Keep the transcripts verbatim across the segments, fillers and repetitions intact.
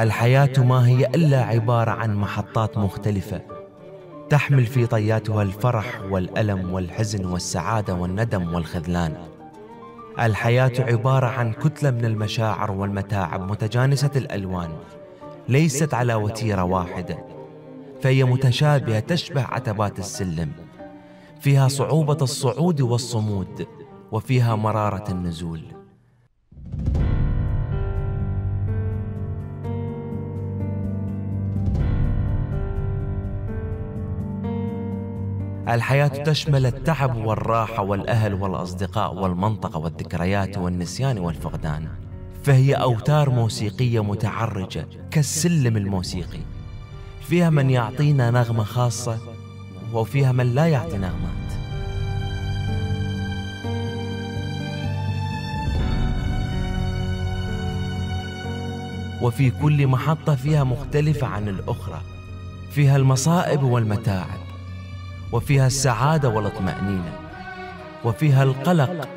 الحياة ما هي إلا عبارة عن محطات مختلفة تحمل في طياتها الفرح والألم والحزن والسعادة والندم والخذلان. الحياة عبارة عن كتلة من المشاعر والمتاعب متجانسة الألوان، ليست على وتيرة واحدة، فهي متشابهة تشبه عتبات السلم، فيها صعوبة الصعود والصمود، وفيها مرارة النزول. الحياة تشمل التعب والراحة والأهل والأصدقاء والمنطقة والذكريات والنسيان والفقدان، فهي أوتار موسيقية متعرجة كالسلم الموسيقي، فيها من يعطينا نغمة خاصة وفيها من لا يعطي نغمات. وفي كل محطة فيها مختلفة عن الأخرى، فيها المصائب والمتاعب، وفيها السعادة والاطمأنينة، وفيها القلق.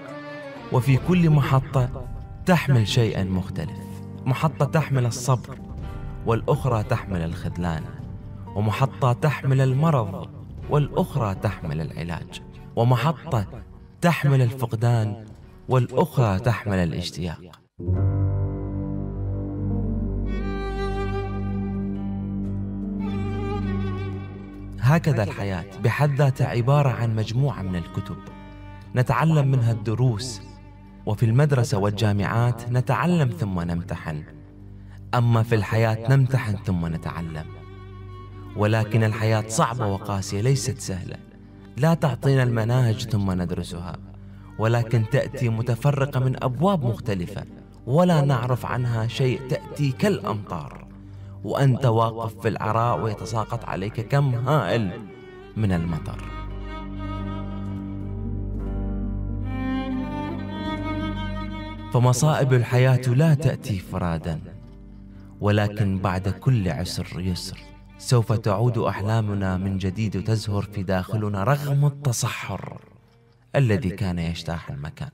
وفي كل محطة تحمل شيئاً مختلف، محطة تحمل الصبر، والأخرى تحمل الخذلان، ومحطة تحمل المرض، والأخرى تحمل العلاج، ومحطة تحمل الفقدان، والأخرى تحمل الاشتياق. هكذا الحياة بحد ذاتها عبارة عن مجموعة من الكتب نتعلم منها الدروس، وفي المدرسة والجامعات نتعلم ثم نمتحن، أما في الحياة نمتحن ثم نتعلم. ولكن الحياة صعبة وقاسية، ليست سهلة، لا تعطينا المناهج ثم ندرسها، ولكن تأتي متفرقة من أبواب مختلفة ولا نعرف عنها شيء، تأتي كالأمطار وأنت واقف في العراء ويتساقط عليك كم هائل من المطر. فمصائب الحياة لا تأتي فرادا، ولكن بعد كل عسر يسر. سوف تعود أحلامنا من جديد وتزهر في داخلنا رغم التصحر الذي كان يجتاح المكان.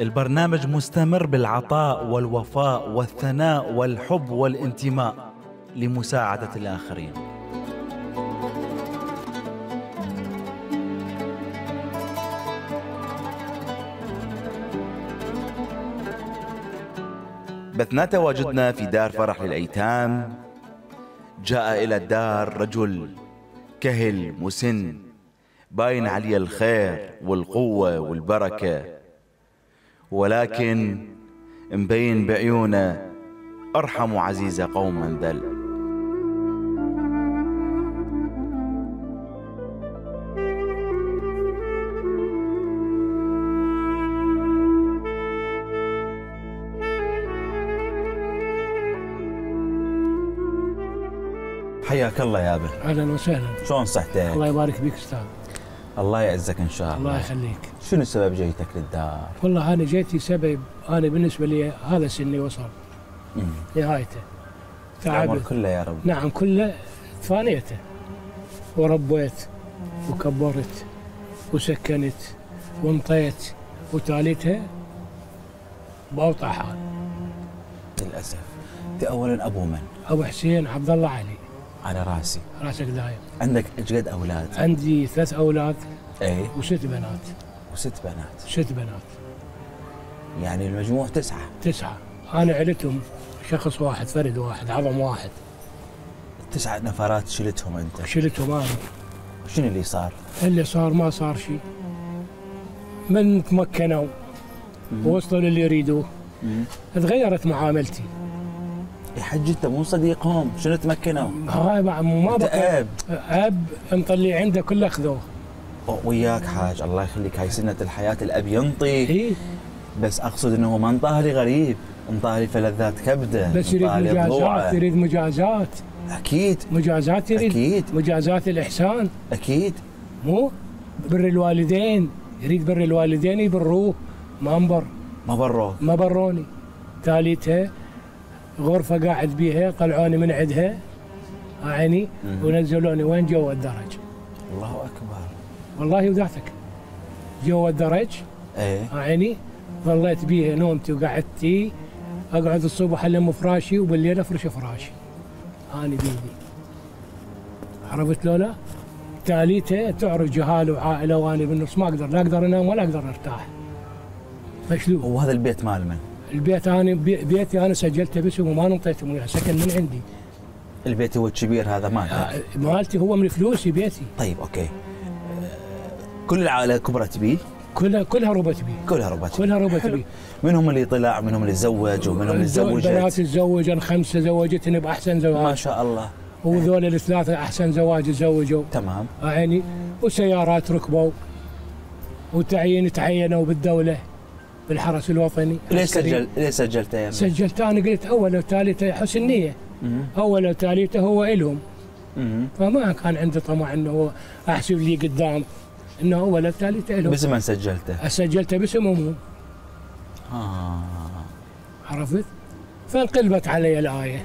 البرنامج مستمر بالعطاء والوفاء والثناء والحب والانتماء لمساعدة الآخرين. بثنا تواجدنا في دار فرح للأيتام. جاء إلى الدار رجل كهل مسن، باين عليه الخير والقوة والبركة، ولكن مبين بعيونه ارحموا عزيزة قوما ذل. حياك الله يا ابن. اهلا وسهلا. شلون صحتك؟ الله يبارك بك استاذ. الله يعزك ان شاء الله. الله يخليك. شنو سبب جيتك للدار؟ والله انا جيتي سبب، انا بالنسبه لي هذا سني وصل نهايته. تعبت كله يا رب. نعم كله فانيته، وربيت وكبرت وسكنت وانطيت وتاليتها باوطى حال للاسف. انت اولا ابو من؟ ابو حسين عبد الله علي. على راسي. راسك دايم. عندك قد اولاد؟ عندي ثلاث اولاد. اي. وست بنات. وست بنات. ست بنات. يعني المجموع تسعه. تسعه، انا عيلتهم شخص واحد، فرد واحد، عظم واحد. التسعه نفرات شلتهم انت؟ شلتهم انا. شنو اللي صار؟ اللي صار ما صار شيء. من تمكنوا ووصلوا للي يريدوه تغيرت معاملتي. حج انت مو صديقهم، شنو تمكنوا؟ هاي ما بقى اب اب مطلع عنده كله اخذوه. وياك حاج الله يخليك، هاي سنه الحياه، الاب ينطي. إيه؟ بس اقصد انه ما انطاهلي غريب، انطاهلي فلذات كبده، بس يريد مجازات ضوعة. يريد مجازات اكيد، مجازات يريد اكيد، مجازات الاحسان اكيد، مو بر الوالدين، يريد بر الوالدين يبروه، ما انبر، ما بروه، ما بروني. تاليتها غرفه قاعد بيها، طلعوني من عندها عيني ونزلوني وين؟ جوا الدرج. الله اكبر. والله وذاتك جوا الدرج. ايه عيني ظليت بيها نومتي وقعدتي، اقعد الصبح الم فراشي وبالليل افرش فراشي. اني بيدي. عرفت لولا؟ تاليته تعرف جهال وعائله واني بالنص ما اقدر، لا اقدر انام ولا اقدر ارتاح. مشلوب. وهذا البيت مال من؟ البيت انا بي... بيتي انا سجلته باسمه وما نطيته منه، سكن من عندي. البيت هو الكبير هذا مالك؟ مالتي هو من فلوسي بيتي. طيب اوكي. كل العائله كبرت بيه؟ كلها كلها ربت بيه. كلها ربت بيه. كلها ربت بيه. منهم اللي طلع، منهم اللي تزوج، ومنهم اللي تزوجت. البنات تزوجن خمسه، زوجتني باحسن زواج. ما شاء الله. وذول الثلاثه احسن زواج تزوجوا. تمام. عيني وسيارات ركبوا وتعيين تعينوا بالدوله بالحرس الوطني. ليش سجل ليش سجلته يعني؟ سجلته انا قلت اول وثالثه حسن نيه. اول وثالثه هو الهم. فما كان عندي طمع انه احسب لي قدام انه هو الثالثه الهم. باسم من سجلته؟ سجلته باسم امهم. اه عرفت؟ فانقلبت علي الايه.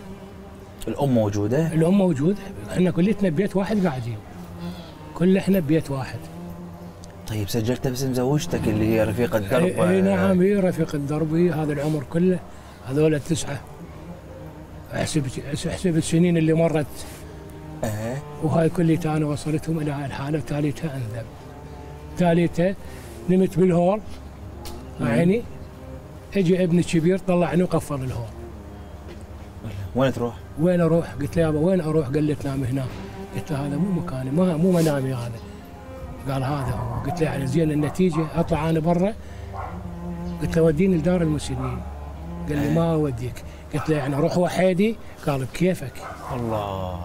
الام موجوده؟ الام موجوده، احنا كلتنا ببيت واحد قاعدين. كل احنا ببيت واحد. طيب سجلته باسم زوجتك اللي هي رفيقه درب؟ اي نعم هي رفيقه دربي هذا العمر كله، هذول التسعه. احسب احسب السنين اللي مرت. اها. وهاي كلها انا وصلتهم الى هاي الحاله، ثالثها انذب. ثالثها نمت بالهول عيني، اجى ابني الكبير طلعني وقفل الهول. وين تروح؟ وين اروح؟ قلت له يابا وين اروح؟ قال لي تنام هنا. قلت له هذا مو مكاني، ما مو منامي هذا. قال هذا هو. قلت له يعني زين النتيجه اطلع انا برا. قلت له وديني لدار المسنين. قال لي ما اوديك. قلت له يعني اروح وحيدي؟ قال بكيفك. الله.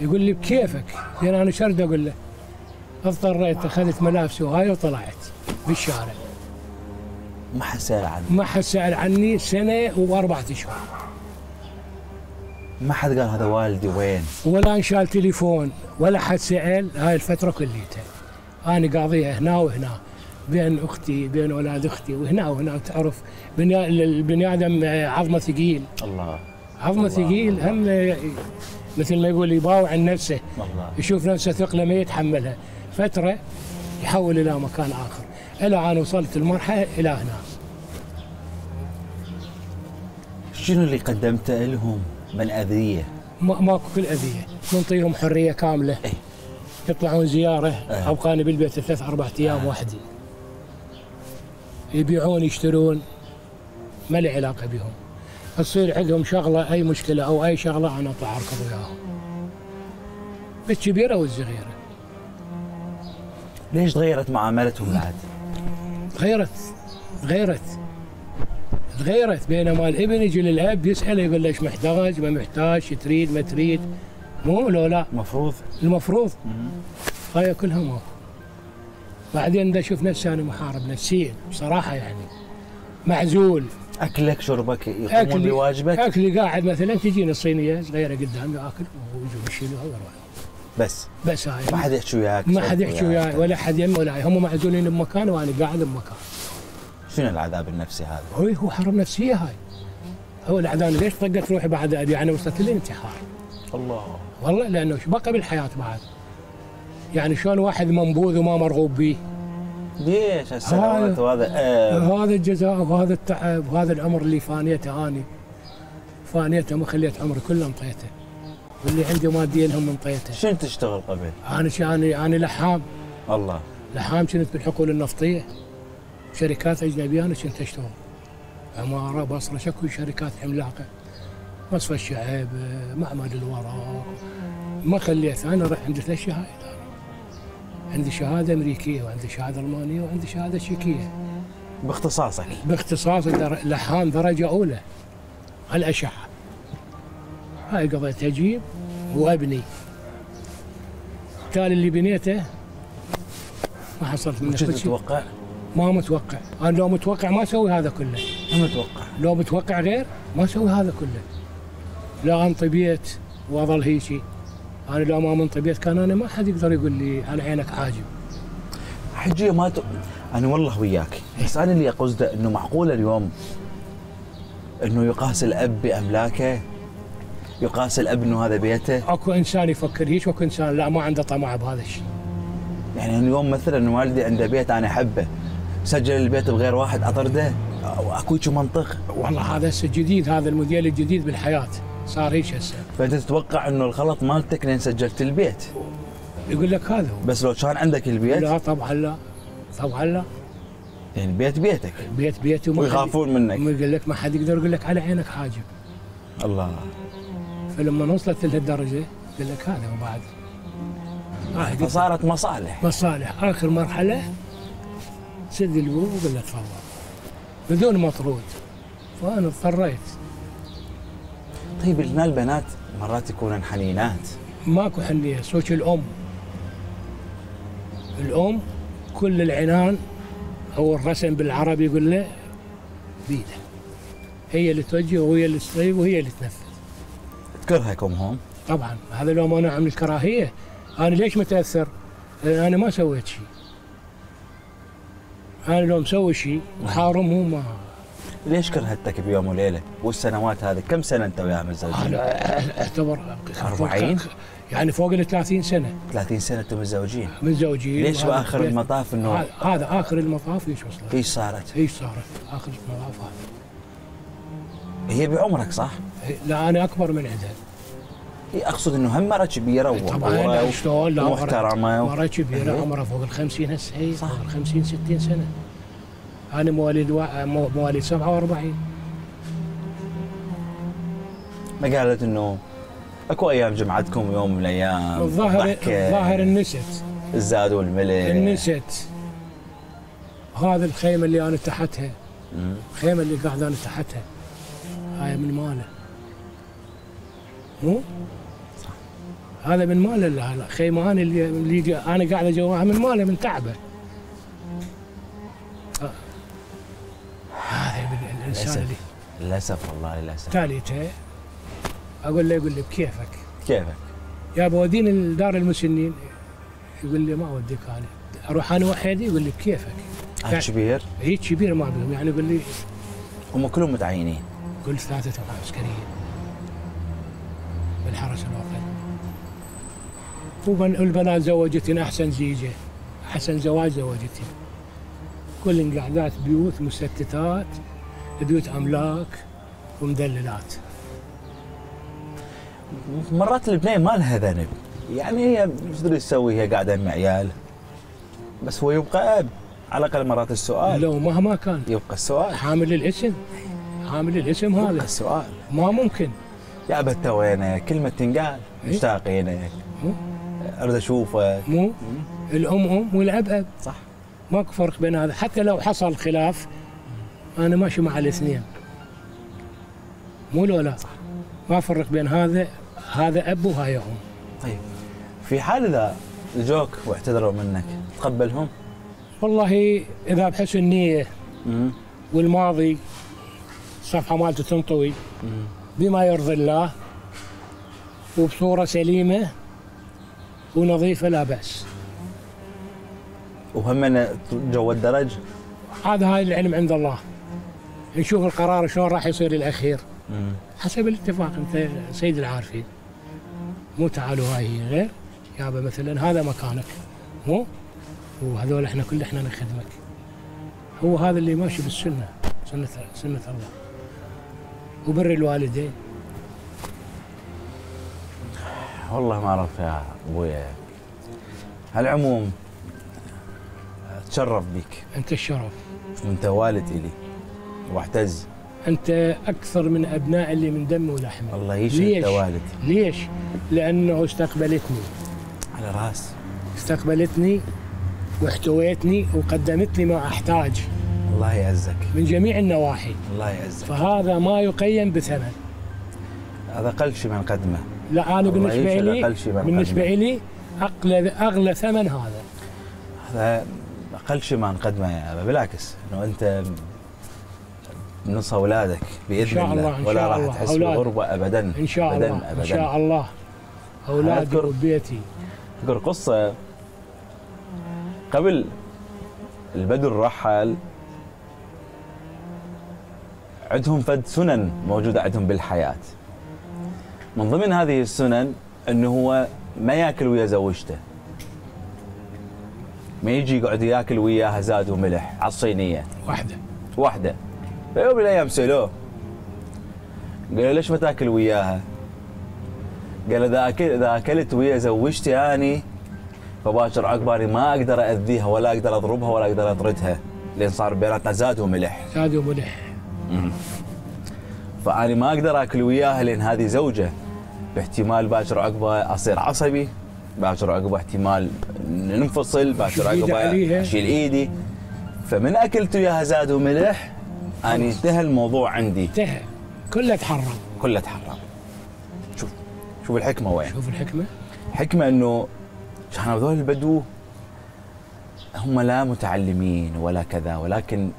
يقول لي بكيفك، زين انا شرد اقول له. اضطريت اخذت ملابسي وهاي وطلعت بالشارع. ما حد سال عني. ما حد سال عني سنه واربعه اشهر. ما حد قال هذا والدي وين؟ ولا انشال تليفون ولا حد سال هاي الفتره كليتها. انا قاضيها هنا وهنا بين اختي بين اولاد اختي وهنا وهنا تعرف البني ادم عظمه ثقيل. الله. عظمه ثقيل هم مثل ما يقول يباوع عن نفسه. الله. يشوف نفسه ثقله ما يتحملها، فتره يحول الى مكان اخر، الى ان وصلت المرحله الى هنا. شنو اللي قدمته لهم؟ من اذيه؟ ما ماكو كل اذيه، نعطيهم حريه كامله. ايه؟ يطلعون زياره. اه. ابقاني بالبيت ثلاث اربع ايام. اه. وحدي. يبيعون يشترون ما لي علاقه بهم. تصير عندهم شغله اي مشكله او اي شغله انا اطلع اركض وياهم. بالكبيره والصغيره. ليش تغيرت معاملتهم بعد؟ تغيرت تغيرت تغيرت بينما الابن يجي للاب يساله يقول له ايش محتاج؟ ما محتاج؟ تريد؟ ما تريد؟ مو لو لا؟ المفروض المفروض هاي كلها ماكو. بعدين دا اشوف نفسي انا محارب نفسيا بصراحه، يعني معزول. اكلك شربك يقومون بواجبك؟ اكلي قاعد مثلا تجيني الصينيه صغيره قدامي اكل ويجوا يشيلوها ويروحوا. بس بس هاي ما حد يحكي وياك؟ ما حد يحكي وياي ولا حد يمي ولا هم معزولين بمكان وانا قاعد بمكان. شنو العذاب النفسي هذا؟ هو هو حرب نفسيه هاي. هو العذاب ليش طقت روحي بعد ابي انا وصلت للانتحار. الله. والله لانه شو بقى بالحياه بعد؟ يعني شلون واحد منبوذ وما مرغوب به؟ ليش هالسنوات وهذا هذا الجزاء وهذا التعب وهذا العمر اللي فانيته اني. فانيته ما خليت عمري كله انطيته. واللي عندي ماديا هم انطيته. شنو تشتغل قبل؟ انا انا انا لحام. الله. لحام كنت بالحقول النفطيه. شركات اجنبيه انا كنت اشتغل. عماره بصره شكو شركات عملاقه. مصفى الشعب، معمل الورى. ما خليت انا رحت عندي ثلاث شهادات انا. عندي شهاده امريكيه وعندي شهاده المانيه وعندي شهاده تشيكيه. باختصاصك؟ باختصاص لحام درجه اولى. الاشعه. هاي قضيت اجيب وابني. بالتالي اللي بنيته ما حصلت منه شيء. كنت تتوقع؟ ما متوقع، انا لو متوقع ما اسوي هذا كله. ما متوقع. لو متوقع غير ما اسوي هذا كله. لا انطي بيت واظل هيجي. انا لو ما منطي بيت كان انا ما حد يقدر يقول لي على عينك عاجب. حجيه ما ت... انا والله وياك، بس انا اللي اقصده انه معقوله اليوم انه يقاس الاب باملاكه، يقاس الاب انه هذا بيته. اكو انسان يفكر هيك واكو انسان لا ما عنده طمع بهذا الشيء. يعني اليوم مثلا والدي عنده بيت انا احبه، سجل البيت بغير واحد اطرده، اكو هيك منطق. والله هذا هسه جديد، هذا الموديل الجديد بالحياه صار هيك هسه. فانت تتوقع انه الغلط مالتك لين سجلت البيت. يقول لك هذا هو. بس لو كان عندك البيت؟ لا طبعا لا، طبعا لا. يعني البيت بيتك. البيت بيتي ويخافون منك. ويقول لك ما حد يقدر يقول لك على عينك حاجب. الله. فلما وصلت لهالدرجه قال لك هذا وبعد. آه فصارت مصالح. مصالح، اخر مرحله سد البوب وقال لك تفضل. بدون مطرود. فانا اضطريت. طيب لنا البنات مرات يكونن حنينات. ماكو حنيه، صوت الام. الام كل العنان هو الرسم بالعربي يقول له بيده، هي اللي توجه وهي اللي تصيب وهي اللي تنفذ. تكرهكم هم؟ طبعا هذا لو مانع من الكراهيه. انا ليش متاثر؟ انا ما سويت شيء. انا لو مسوي شيء وحارمهم ما. ليش كرهتك بيوم وليله والسنوات هذه؟ كم سنه انت وياها متزوجين؟ انا اعتبر أربعين يعني فوق ال ثلاثين سنه. ثلاثين سنه انتم متزوجين؟ متزوجين. ليش باخر المطاف انه هذا اخر المطاف ايش وصلت؟ ايش صارت؟ ايش صارت؟ اخر المطاف هذا. هي بعمرك صح؟ لا انا اكبر من عندها. هي اقصد انه هم مرة كبيره ومحترمه شلون؟ لا مرة كبيره عمرها فوق ال خمسين هسه. هي صح ال خمسين ستين سنه. أنا مواليد و... مواليد سبعة وأربعين. ما قالت إنه أكو أيام جمعتكم يوم من الأيام الظاهر الظاهر النست الزاد والملل النست. هذا الخيمة اللي أنا تحتها، الخيمة اللي قاعد أنا تحتها هاي من ماله، مو؟ صح. هذا من ماله الخيمة، أنا اللي, اللي أنا قاعد جواها من ماله من تعبه. الانسان اللي للاسف والله للاسف تاليته اقول له، يقول لي بكيفك بكيفك يا بودين الدار المسنين، يقول لي ما اوديك انا، اروح انا وحدي، يقول لي بكيفك. هذا كبير؟ اي كبير ما بهم يعني. يقول لي هم كلهم متعينين؟ كل ثلاثه تبع عسكريه بالحرس الوطني. والبنات زوجتني احسن زيجه، احسن زواج زوجتني. كل انقعدات بيوت مستتات، بيوت املاك ومدللات. مرات البنيه ما لها ذنب، يعني هي ايش تدري تسوي؟ هي قاعده مع عيال بس هو يبقى اب، على الاقل مرات السؤال لو مهما كان يبقى السؤال. حامل الاسم، حامل الاسم هذا يبقى السؤال. ما ممكن يا بته وينك؟ كلمه تنقال، مشتاقينك، اريد اشوفك. مو الام ام والاب اب، صح. ماكو فرق بين هذا. حتى لو حصل خلاف أنا ماشي مع الاثنين، مو لولا صح، ما أفرق بين هذا هذا أب وهاي أم. طيب في حال إذا لجوك واعتذروا منك تقبلهم؟ والله إذا بحسن النية والماضي الصفحة مالته تنطوي بما يرضي الله وبصورة سليمة ونظيفة لا بأس. وهم جوا الدرج؟ هذا هاي العلم عند الله، نشوف القرار شلون راح يصير الاخير مم. حسب الاتفاق. انت سيد العارفين، مو تعالوا هاي هي غير يابا، مثلا هذا مكانك مو وهذول احنا كل احنا نخدمك. هو هذا اللي ماشي بالسنه، سنه سنه الله وبر الوالدين. والله ما اعرف يا ابويا. على العموم اتشرف بك. انت الشرف، انت والد الي واحتز. انت اكثر من ابناء اللي من دمي ولحمي. الله يشهد انت والد. ليش؟ لانه استقبلتني على راس، استقبلتني واحتويتني وقدمت لي ما احتاج. الله يعزك من جميع النواحي. الله يعزك. فهذا ما يقيم بثمن، هذا اقل شيء من قدمه. لا انا بالنسبه لي، بالنسبه لي اغلى اغلى ثمن هذا، هذا اقل شيء ما نقدمه يا ابا. بالعكس انه انت نص اولادك باذن الله, الله ولا راح تحس بالغربه ابدا. ان شاء الله أبداً. ان شاء الله اولادي وبيتي. اذكر قصه قبل البدر رحل عندهم فد سنن موجودة عندهم بالحياة. من ضمن هذه السنن انه هو ما ياكل ويا زوجته. ما يجي يقعد ياكل وياها زاد وملح على الصينية. واحدة. واحدة. فيوم من الايام سألوه. قالوا ليش ما تاكل وياها؟ قال اذا اكلت اذا اكلت ويا زوجتي اني فباشر عقبالي ما اقدر اذيها ولا اقدر اضربها ولا اقدر اطردها، لان صار بيناتنا زاد وملح. زاد وملح. فاني ما اقدر اكل وياها لان هذه زوجه، باحتمال باكر عقبه اصير عصبي، باكر عقبه احتمال ننفصل، باكر عقبه اشيل ايدي. فمن اكلت وياها زاد وملح اني انتهى الموضوع عندي. انتهى كله تحرم. كله تحرم. شوف شوف الحكمه وين؟ شوف الحكمه؟ الحكمه انه كانوا هذول البدو هم لا متعلمين ولا كذا، ولكن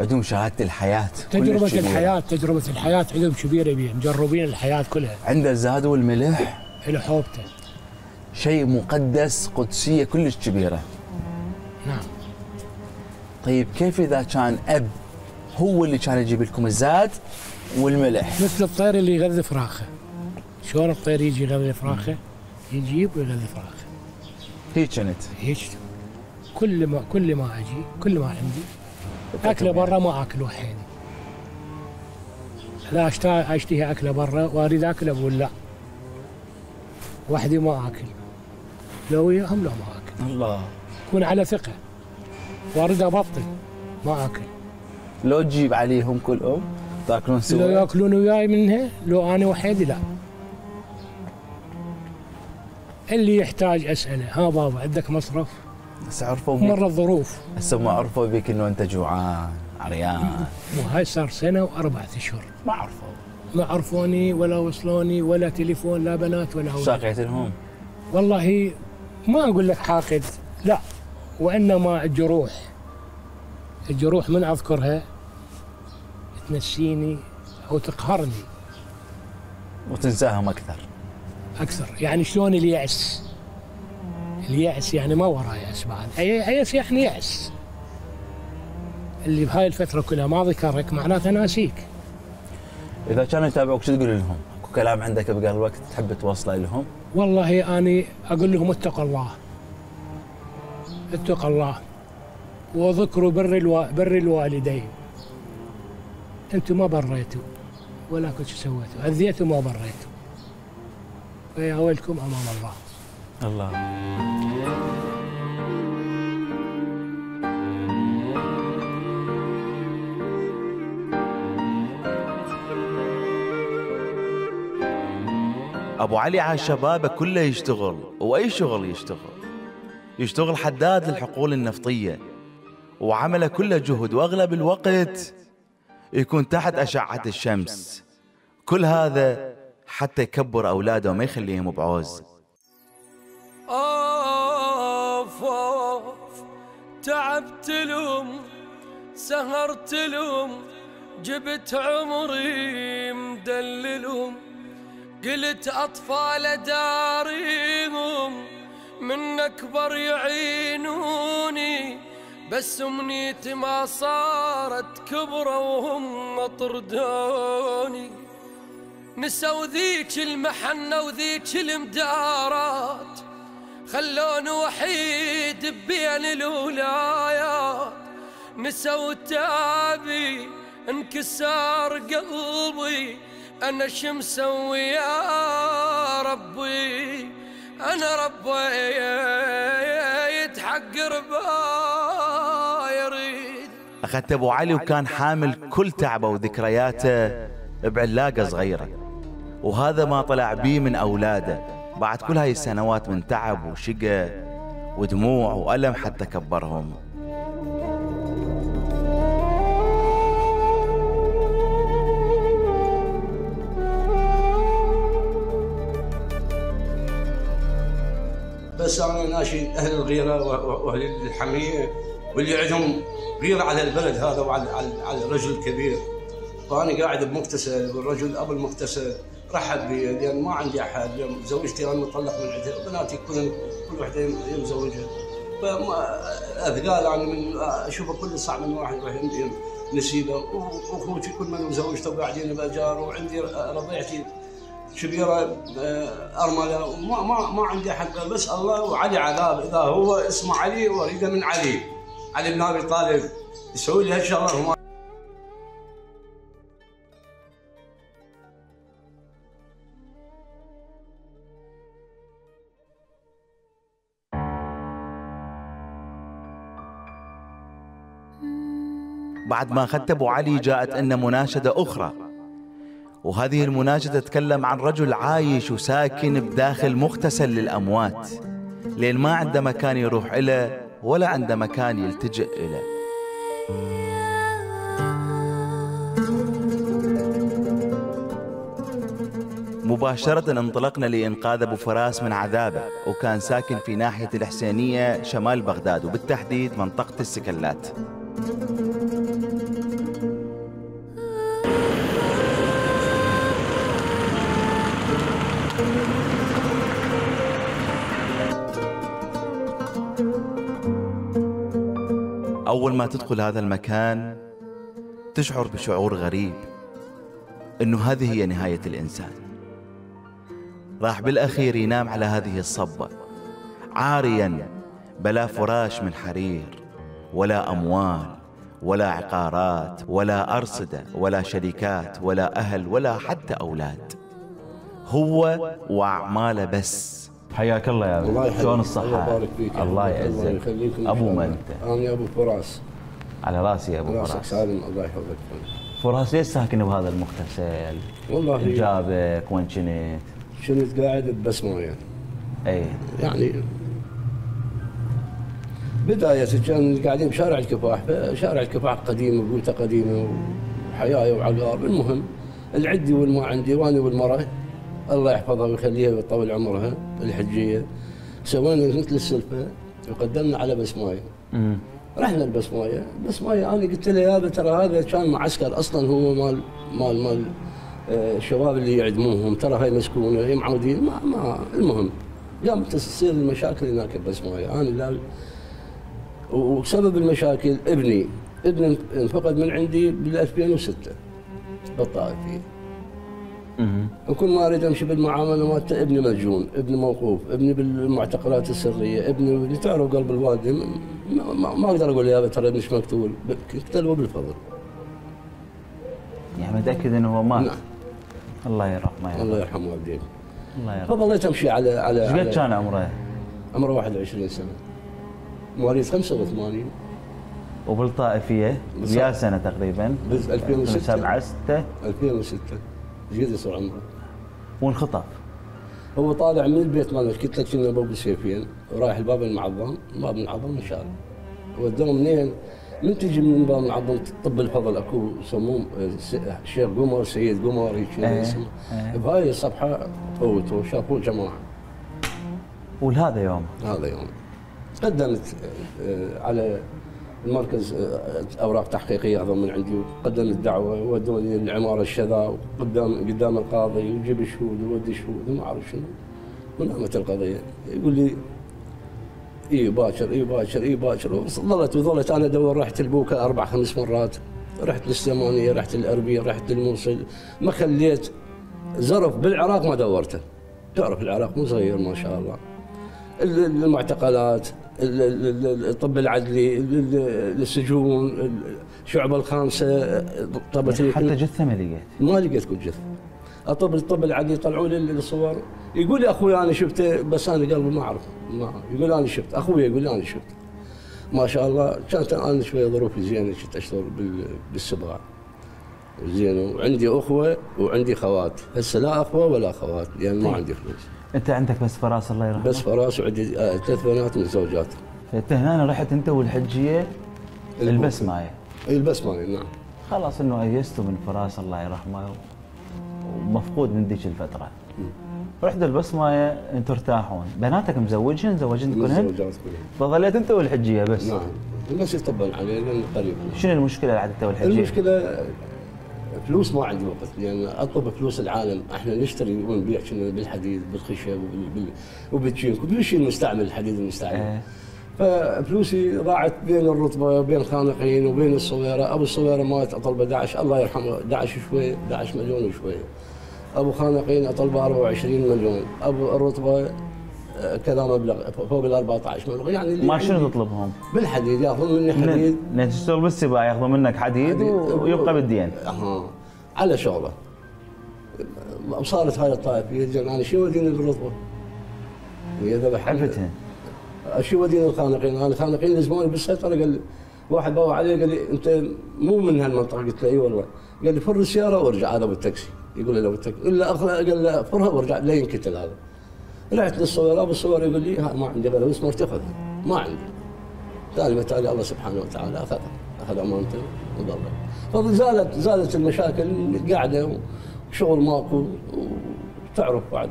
عندهم شهاده الحياه، تجربه الحياه، تجربه الحياه عندهم كبيره بيها، مجربين الحياه كلها. عنده الزاد والملح له حوبته، شيء مقدس، قدسيه كلش كبيره. نعم. طيب كيف اذا كان اب هو اللي كان يجيب لكم الزاد والملح؟ مثل الطير اللي يغذي فراخه. شلون الطير يجي يغذي فراخه؟ يجيب ويغذي فراخه. هيك كانت. هيك كل ما كل ما اجي، كل ما عندي اكله برا ما اكله حيني. لا اشتهي اكله برا واريد اكله بقول لا. وحدي ما اكل. لو وياهم لا ما اكل. الله. كون على ثقه. واريد ابطل ما اكل. لو تجيب عليهم كلهم تاكلون سوا. لو ياكلون وياي منها، لو انا وحيدي لا. اللي يحتاج اساله، ها بابا عندك مصرف؟ هسه عرفوا بك. مرة الظروف. هسه ما عرفوا بك انه انت جوعان، عريان. وهاي صار سنة وأربعة أشهر. ما عرفوا. ما عرفوني ولا وصلوني ولا تليفون، لا بنات ولا أولاد. ساقيت لهم. والله ما أقول لك حاقد، لا، وإنما الجروح. الجروح من أذكرها تنسيني أو تقهرني. وتنساهم أكثر. أكثر، يعني شلون اليأس؟ اليأس يعني ما وراه يأس بعد، أي يأس يعني يأس. اللي بهاي الفترة كلها ما ذكرك معناته ناسيك. إذا كانوا يتابعوك شو تقول لهم؟ اكو كلام عندك بقلبك تحب توصله لهم؟ والله أنا أقول لهم اتقوا الله. اتقوا الله. وذكروا بر الو... بر الوالدين. أنتم ما بريتوا ولا كنتوا سويتوا، أذيتوا ما بريتوا. فيا ويلكم أمام الله. الله. أبو علي على شبابه كله يشتغل، وأي شغل يشتغل. يشتغل حداد للحقول النفطية، وعمله كله جهد، وأغلب الوقت يكون تحت أشعة الشمس. كل هذا حتى يكبر أولاده وما يخليهم بعوز. أوف أوف تعبت لهم، سهرت لهم، جبت عمري مدللهم، قلت أطفال داريهم من أكبر يعينوني، بس أمنيتي ما صارت كبرة وهم أطردوني. نسوا ذيك المحنة وذيك المدارات، خلوني وحيد بين الولايات. نسوا تعبي، انكسار قلبي، انا شو مسوي يا ربي؟ انا ربيت حق رباي اريد. اخذت ابو علي وكان حامل كل تعبه وذكرياته بعلاقه صغيره، وهذا ما طلع بيه من اولاده بعد كل هاي السنوات من تعب وشقة ودموع وألم حتى كبرهم. بس أنا ناشد أهل الغيرة وأهل الحمية واللي عندهم غيرة على البلد هذا وعلى على الرجل كبير. فأنا قاعد بمغتسل والرجل أبو المغتسل رحب بي، لان ما عندي احد، زوجتي انا مطلق من عندها، بناتي كلهم كل وحده مزوجها، اثقال يعني من اشوفه كل ساعه من واحد يروح يمدي نسيبه وخوتي كل من وزوجته وقاعدين باجار وعندي رضيعتي شبيره ارمله ما ما ما عندي حق بس الله وعلي عذاب اذا هو اسمه علي وريده من علي علي بن ابي طالب يسوي لي هالشغله. بعد ما اخذت ابو علي جاءت لنا مناشده اخرى، وهذه المناشده تتكلم عن رجل عايش وساكن بداخل مغتسل للاموات، لان ما عنده مكان يروح له ولا عنده مكان يلتجئ له. مباشره انطلقنا لانقاذ ابو فراس من عذابه، وكان ساكن في ناحيه الحسينيه شمال بغداد وبالتحديد منطقه السكلات. أول ما تدخل هذا المكان تشعر بشعور غريب أنه هذه هي نهاية الإنسان. راح بالأخير ينام على هذه الصبة عارياً، بلا فراش من حرير ولا أموال ولا عقارات ولا أرصدة ولا شركات ولا أهل ولا حتى أولاد، هو وأعماله بس. حياك الله يا ابو، شلون الصحة؟ الله يعزك. ابو من انت؟ انا ابو فراس. على راسي يا ابو فراس. راسك سالم الله يحفظك. فراس ليش ساكن بهذا المغتسل؟ والله جابك وين كنت؟ كنت قاعد ببس مويه. اي يعني بداية كان قاعدين بشارع الكفاح، شارع الكفاح قديم وبيوته قديمة وحياية وعقار، المهم العدي والما عندي واني والمرأة الله يحفظها ويخليها ويطول عمرها الحجيه، سوينا مثل السلفه وقدمنا على بسمايه. امم رحنا لبسمايه، بسمايه انا قلت له يابا ترى هذا كان معسكر اصلا، هو مال مال مال الشباب اللي يعدموهم، ترى هاي مسكونه هي معودين ما ما المهم قامت تصير المشاكل هناك ببسمايه، انا لا وسبب المشاكل ابني، ابني انفقد من عندي بال ألفين وستة بالطائفيه. وكل ما اريد امشي بالمعامله مالته ابني مجنون، ابني موقوف، ابني بالمعتقلات السريه، ابني اللي تعرف قلب الوادي ما اقدر اقول يابا ترى مش مقتول، اقتلوه بالفضل. يعني متاكد انه هو مات؟ نعم. الله يرحمه الله يرحمه والديك. الله يرحمه. فظليت امشي على على ايش قد كان عمره؟ عمره واحد وعشرين سنه. مواليد خمسة وثمانين. وبالطائفيه ويا سنه تقريبا؟ ألفين وستة ألفين وسبعة ألفين وستة ايش قد يصير عمره؟ وانخطف. هو طالع من البيت مالنا، قلت لك كنا باب السيفين ورايح لباب المعظم، باب المعظم انشال. ودوه منين؟ من تجي من باب المعظم طب الفضل اكو يسموه الشيخ قمر، سيد قمر هيك اسمه. بهاي الصفحه فوتوا شافوه جماعه. ولهذا يوم؟ هذا يوم. قدمت على المركز اوراق تحقيقيه اظن من عندي، وقدمت دعوه ودوني العماره الشذا قدام قدام القاضي وجيب الشهود وودي الشهود وما اعرف شنو، ونامت القضيه. يقول لي اي باكر اي باكر اي باكر، ظلت وظلت انا ادور، رحت البوكا اربع خمس مرات، رحت للسمانيه، رحت الاربيه، رحت للموصل، ما خليت زرف بالعراق ما دورته. تعرف العراق مو صغير ما شاء الله. المعتقلات، الطب العدلي، السجون، الشعبه الخامسه، طبت حتى جثه ما لقيت، ما لقيت كل جثه. اطب الطب العدلي طلعوا لي الصور، يقول لي اخوي انا شفته بس انا قلبي ما اعرف، ما يقول انا شفت، اخوي يقول انا شفت. ما شاء الله كانت انا شويه ظروفي زينه، كنت اشتغل بالسباع زين، وعندي اخوه وعندي خوات، هسه لا اخوه ولا خوات لان يعني ما عندي فلوس. انت عندك بس فراس الله يرحمه؟ بس فراس وعندي ثلاث بنات من زوجاتي. فانت هنا رحت انت والحجيه البسمايه؟ اي البسمايه نعم. خلاص انه ايستوا من فراس الله يرحمه ومفقود من ذيك الفتره. رحتوا البسمايه انتم ترتاحون، بناتك مزوجهن زوجهن كلهن؟ مزوجات كلهن. فظليت انت والحجيه بس؟ نعم بس يطبل علي لان قريب. شنو المشكله عاد انت والحجيه؟ المشكله فلوس ما عندي وقت، لان يعني اطلب فلوس العالم، احنا نشتري ونبيع بالحديد بالخشب وبالشين، كل شيء مستعمل، الحديد المستعمل. فلوسي ضاعت بين الرطبه وبين الخانقين وبين الصويره. ابو الصويره مات اطلبه دعش الله يرحمه، دعش شوي، دعش مليون وشوي. ابو خانقين اطلبه أربعة وعشرين مليون، ابو الرطبه كذا مبلغ فوق ال أربعة عشر مليون. يعني ما شنو تطلبهم؟ بالحديد، ياخذون مني حديد. لان تشتغل بالسباق ياخذون منك حديد ويبقى بالدين. اها على شغله. وصارت هاي الطائفيه الجنانيه شو ودين الرطبه؟ وهي ذبحتها. شو ودين الخانقين؟ انا الخانقين زمان بالسيطره. قال لي واحد باوع علي قال لي انت مو من هالمنطقه، قلت له اي والله. قال لي فر السياره وارجع، هذا بالتاكسي. يقول له لو التاكسي الا اخر، قال له فرها وارجع لا ينقتل هذا. رحت للصويرة، ابو الصويرة يقول لي ما عندي غير مسمار تاخذها، ما عندي. تالي ما تالي الله سبحانه وتعالى اخذها، اخذ امانته وضلت. فزالت زالت المشاكل قاعده وشغل ماكو، وتعرف بعد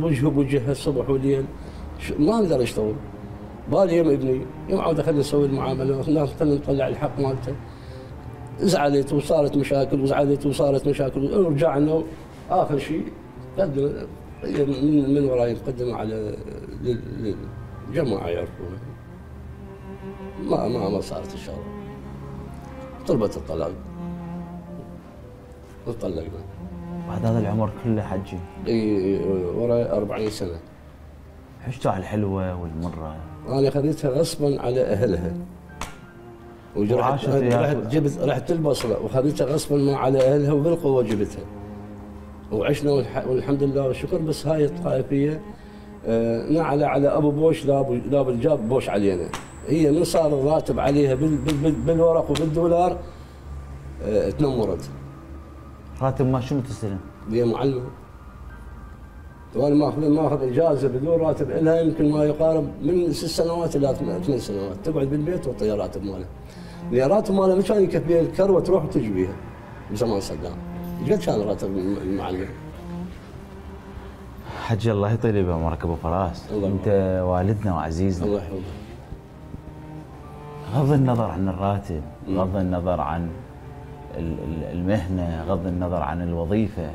وجهه بوجهه الصبح والليل، ما اقدر اشتغل. بالي يم ابني، يوم عاود خلينا نسوي المعامله، خلينا نطلع الحق مالته. زعلت وصارت مشاكل وزعلت وصارت مشاكل، ورجعنا اخر شيء قدر من من وراي مقدمه على للجماعه يعرفونه. ما ما ما صارت الشغله. طلبت الطلاق. وطلقنا. بعد هذا العمر كله حجي. اي وراي أربعين سنة. عشتها على الحلوه والمره. انا خذيتها غصبا على اهلها. وعاشت رحت جبت رحت البصره وخذيتها غصبا على اهلها وبالقوه جبتها. وعشنا والحمد لله والشكر. بس هاي الطائفيه نعلى على ابو بوش، ذاب ذاب الجاب بوش علينا. هي من صار الراتب عليها بالورق وبالدولار تنمرت. راتب ما شنو تستلم؟ هي معلمه. وانا ماخذ ماخذ اجازه بدون راتب لها يمكن ما يقارب من ست سنوات الى ثمان سنوات، تقعد بالبيت وتعطيها راتب ماله. لان راتب ماله ما كان يكفيها الكروه تروح وتجي بيها بزمان صدام. ايش قد كان راتب المعلم؟ حجي الله يطيل بعمرك ابو فراس، انت والدنا وعزيزنا. الله يحفظك. غض النظر عن الراتب، غض النظر عن المهنه، غض النظر عن الوظيفه،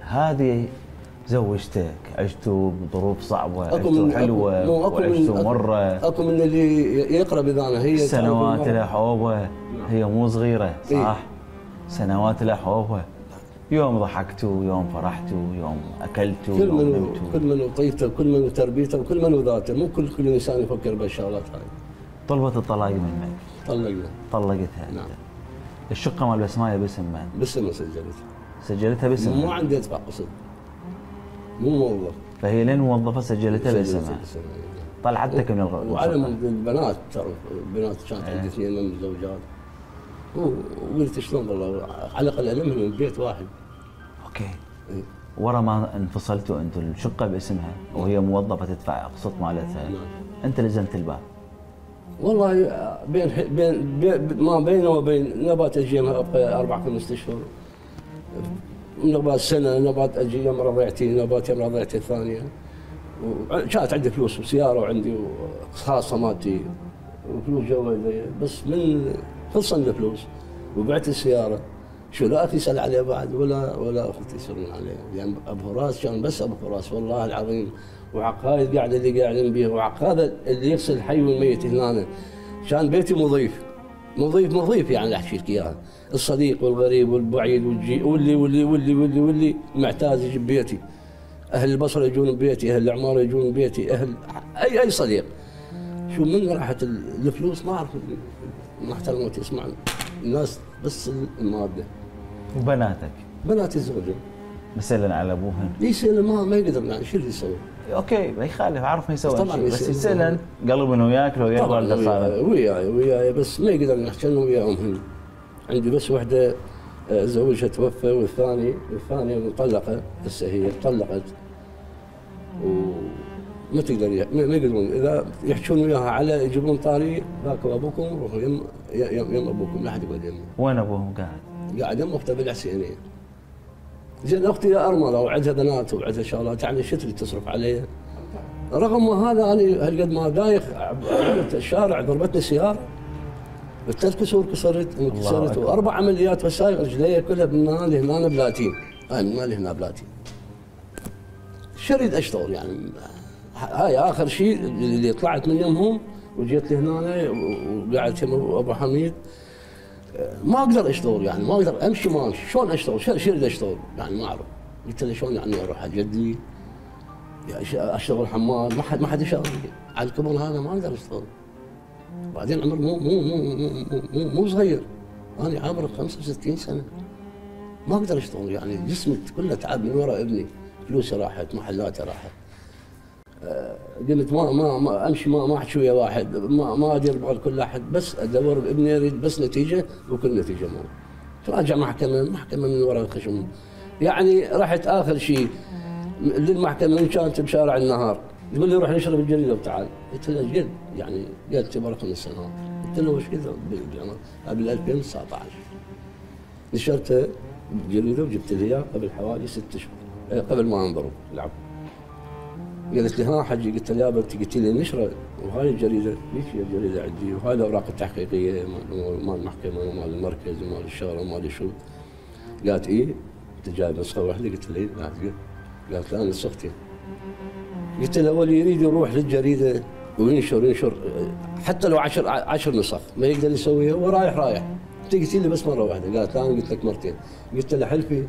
هذه زوجتك، عشتوا بظروف صعبه، عشتوا حلوه، وعشتوا مره. اكو من اللي يقرا بذانا هي سنوات الحوبه، هي مو صغيره صح؟ سنوات الحوبه. يوم ضحكتوا، يوم فرحتوا، يوم اكلتوا، كل من كل من وطيته، وكل من وتربيته، وكل من وذاته، مو كل كل انسان يفكر بالشغلات هاي. طلبت الطلاق منك. طلقنا. طلقتها. نعم. الشقه مال بسمايه باسمها. باسمها سجلتها. سجلتها باسمها. مو عندي ادفع قسط. مو موظف. فهي لين موظفه سجلتها باسمها. طلعتك من الغرفه. وعلى البنات تعرف، البنات كانت عندي اثنين من زوجات. وقلت شلون والله على الاقل المهم من بيت واحد. اوكي. إيه؟ ورا ما انفصلتوا انتم الشقه باسمها وهي موظفه تدفع اقساط مالتها، انت لزمت الباب. والله بين بين, بين ما بينه وبين نبات اجي ابقى اربع خمس اشهر. نبات سنه، نبات اجي يوم رضيعتي، نبات يوم رضيعتي الثانيه. وكانت عندي فلوس وسياره وعندي خاصه مالتي وفلوس جوالي، بس من خلصن الفلوس وبعت السياره. شو لا اخي يسال عليه بعد ولا ولا اختي يسالون عليه، لان ابو فراس كان بس ابو فراس والله العظيم. وعقائد قاعده اللي قاعدين بيها، وعقاد اللي يغسل الحي والميت هنا. كان بيتي مضيف مضيف مضيف، يعني احكي لك اياها. الصديق والغريب والبعيد والجي واللي واللي واللي واللي واللي معتاد يجي ببيتي. اهل البصره يجون ببيتي، اهل العماره يجون ببيتي، اهل اي اي صديق. شو من راحت الفلوس ما اعرف محترمة تسمع الناس بس المادة. وبناتك؟ بناتي زوجي. مثلا على ابوهن؟ يسأل ما ما يقدر، يعني شو اللي يسوي؟ اوكي ما يخالف، عارف ما يسوي طبعا، بس يسأل قلبنا وياك لو يقدر والده صار وياي وياي بس ما يقدر نحكي لهم وياهم. عندي بس وحده زوجها توفى، والثاني الثانيه مطلقه هسه، هي طلقت وما تقدر ما يقدرون اذا يحكون وياها على يجيبون طاري ذاك ابوكم روحوا يم يم ابوكم، لا احد يقعد يمه. وين ابوهم قاعد؟ قاعد يم اخته بالحسينيه. زين اختي يا ارمله وعندها بنات وعندها شغلات، يعني شو اللي تصرف عليها؟ رغم هذا انا هالقد ما دايخ الشارع ضربتني سياره بالثلاث كسور كسرت انكسرت واربع عمليات وسايق رجلي كلها من هنا لهنا بلاتين، هاي من هنا لهنا بلاتين. شو اريد اشتغل يعني؟ هاي اخر شيء اللي طلعت من يمهم وجيت لهنا وقاعد كم ابو حميد ما اقدر اشتغل يعني ما اقدر امشي ما امشي شلون اشتغل شو اريد اشتغل يعني ما اعرف. قلت له شلون يعني اروح على جدي اشتغل حمال ما حد ما حد يشتغل على الكبر هذا ما اقدر اشتغل. بعدين عمر مو مو مو مو مو صغير انا عمري خمسة وستين سنه ما اقدر اشتغل يعني جسمي كله تعب من وراء ابني فلوسي راحت محلاتي راحت. قلت ما ما ما امشي ما ما احكي ويا واحد ما ما ادير بال كل احد بس ادور بابني اريد بس نتيجه وكل نتيجه مو. تراجع محكمه محكمه من وراء الخشم يعني رحت اخر شيء للمحكمه وان كانت بشارع النهار يقول لي روح نشرب الجريده وتعال. قلت له جد يعني قال تبى رقم السنوات قلت له وش كذا قبل ألفين وتسعطعش نشرته الجريده وجبت لي اياه قبل حوالي ست شهور قبل ما انضرب العفو. قالت لي ها حجي قلت لها يابا انت قلت لي نشره وهاي الجريده ليش هي الجريده عندي وهاي الاوراق التحقيقيه مال المحكمه ومال المركز ومال الشارع ومال شو. قالت اي انت جايب نسخه واحده قلت لها اي. قالت لها انا نسختي. قلت لها واللي يريد يروح للجريده وينشر ينشر حتى لو عشر عشر نسخ ما يقدر يسويها ورايح رايح. انت قلت لي بس مره واحده. قالت لها انا قلت لك مرتين. قلت لها حلفي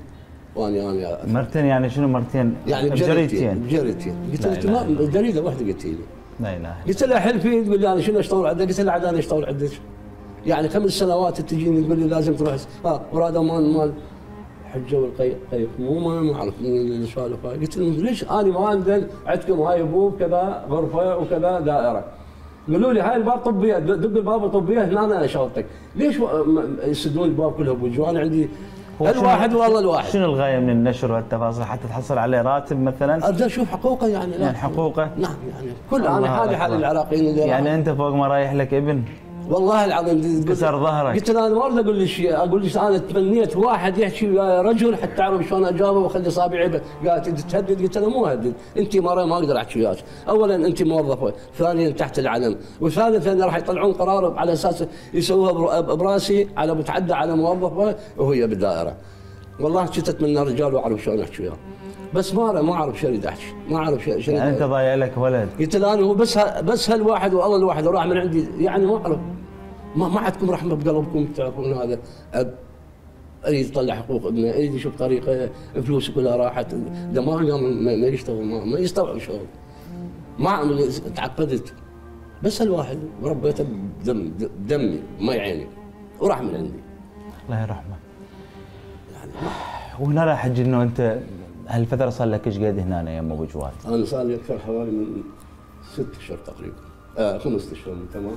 واني انا مرتين يعني شنو مرتين؟ يعني بجريدتين بجريدتين قلت لها جريده واحده قلت لي لا اله قلت لها حلفي تقول لي انا شنو اشتغل عندك؟ قلت لها عاد انا اشتغل عندك يعني خمس سنوات تجيني تقول لي لازم تروح ها وراد مال مال حجه والقيف مو ما اعرف من السوالف هاي. قلت لهم ليش انا ما انزل عندكم هاي بوب كذا غرفه وكذا دائره قالوا لي هاي الباب طبيه دق الباب طبيه هنا انا اشغلتك ليش يسدون الباب كلها بوجه انا عندي الواحد والله الواحد. شنو الغايه من النشر والتفاصيل حتى تحصل عليه راتب مثلا؟ اريد اشوف حقوقه يعني لا يعني حقوقه؟ نعم يعني كل انا حالي حال العراقيين اللي يعني انت فوق ما رايح لك ابن والله العظيم كسر ظهرك. قلت له انا ما اريد اقول لك شيء اقول لك انا تمنيت واحد يحكي وياي رجل حتى اعرف شلون اجاوبه واخلي اصابعي. قالت انت تهدد؟ قلت انا مو اهدد انت مره ما اقدر احكي وياك اولا انت موظفه ثانيا تحت العلم وثالثا راح يطلعون قرار على اساس يسووها براسي على متعدى على موظفه وهي بالدائره. والله كنت اتمنى رجال واعرف شلون احكي وياه بس ما ما اعرف شو اريد احكي ما اعرف شو اريد يعني انت ضايع لك ولد. قلت له انا هو بس بس هالواحد والله الواحد وراح من عندي يعني ما اعرف ما ما عندكم رحمه بقلبكم تعرفون هذا اب اريد يطلع حقوق ابنه اريد يشوف طريقه فلوسه كلها راحت دماغه ما يشتغل ما يستوعب شغل ما تعقدت بس الواحد وربيته بدم بدمي ما يعيني وراح من عندي الله يرحمه. يعني وهنا راح اجي انه انت هالفتره صار لك ايش قد هنا يا ام ابو جواد؟ انا صار لي اكثر حوالي من ست اشهر تقريبا آه خمس اشهر تمام